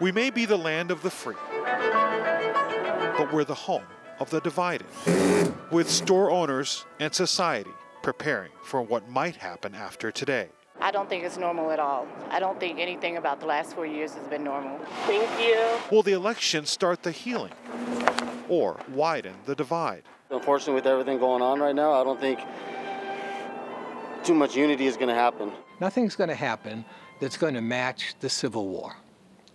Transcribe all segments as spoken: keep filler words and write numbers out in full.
We may be the land of the free, but we're the home of the divided, with store owners and society preparing for what might happen after today. I don't think it's normal at all. I don't think anything about the last four years has been normal. Thank you. Will the election start the healing or widen the divide? Unfortunately, with everything going on right now, I don't think too much unity is going to happen. Nothing's going to happen that's going to match the Civil War.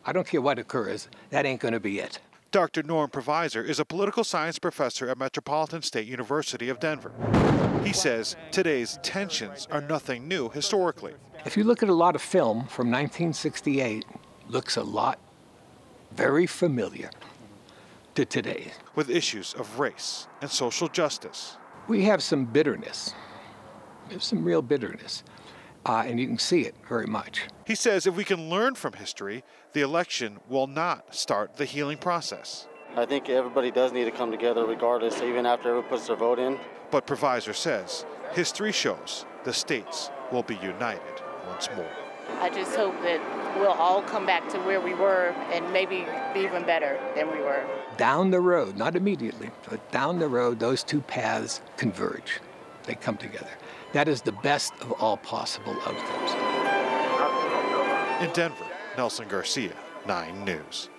I don't care what occurs, that ain't going to be it. Doctor Norm Provisor is a political science professor at Metropolitan State University of Denver. He says today's tensions are nothing new historically. If you look at a lot of film from nineteen sixty-eight, looks a lot very familiar to today. With issues of race and social justice. We have some bitterness. There's some real bitterness, uh, and you can see it very much. He says if we can learn from history, the election will not start the healing process. I think everybody does need to come together regardless, even after everyone puts their vote in. But Provisor says history shows the states will be united once more. I just hope that we'll all come back to where we were and maybe be even better than we were. Down the road, not immediately, but down the road, those two paths converge. They come together. That is the best of all possible outcomes. In Denver, Nelson Garcia, nine news.